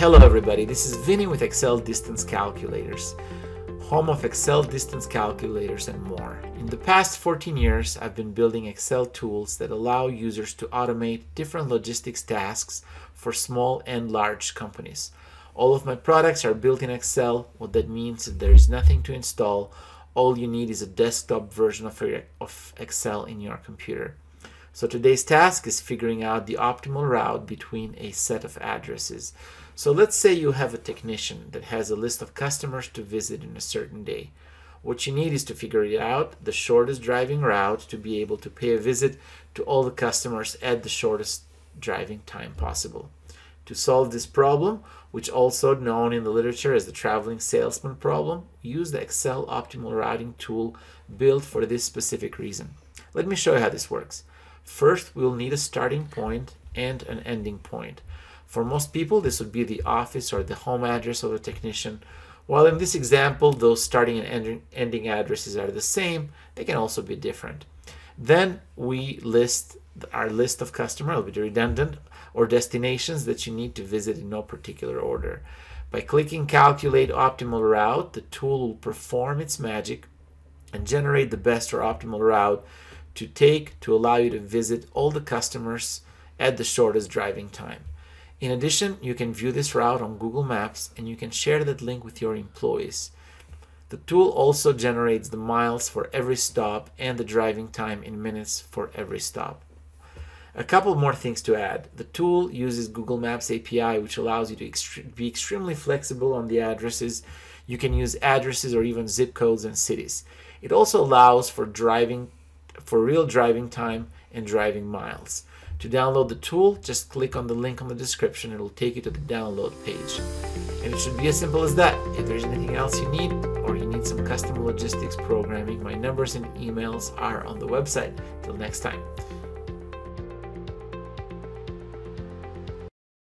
Hello everybody, this is Vinny with Excel Distance Calculators, home of Excel Distance Calculators and more. In the past 14 years, I've been building Excel tools that allow users to automate different logistics tasks for small and large companies. All of my products are built in Excel. What that means is there is nothing to install. All you need is a desktop version of Excel in your computer. So today's task is figuring out the optimal route between a set of addresses. So let's say you have a technician that has a list of customers to visit in a certain day. What you need is to figure it out, the shortest driving route, to be able to pay a visit to all the customers at the shortest driving time possible. To solve this problem, which is also known in the literature as the traveling salesman problem, use the Excel Optimal Routing tool built for this specific reason. Let me show you how this works. First, we'll need a starting point and an ending point. For most people, this would be the office or the home address of the technician. While in this example, those starting and ending addresses are the same, they can also be different. Then we list our list of customers, it'll be redundant, or destinations that you need to visit in no particular order. By clicking Calculate Optimal Route, the tool will perform its magic and generate the best or optimal route to take to allow you to visit all the customers at the shortest driving time. In addition, you can view this route on Google Maps and you can share that link with your employees. The tool also generates the miles for every stop and the driving time in minutes for every stop. A couple more things to add. The tool uses Google Maps API, which allows you to be extremely flexible on the addresses. You can use addresses or even zip codes and cities. It also allows for real driving time and driving miles. To download the tool, just click on the link on the description. It'll take you to the download page. And it should be as simple as that. If there's anything else you need, or you need some custom logistics programming, my numbers and emails are on the website. Till next time.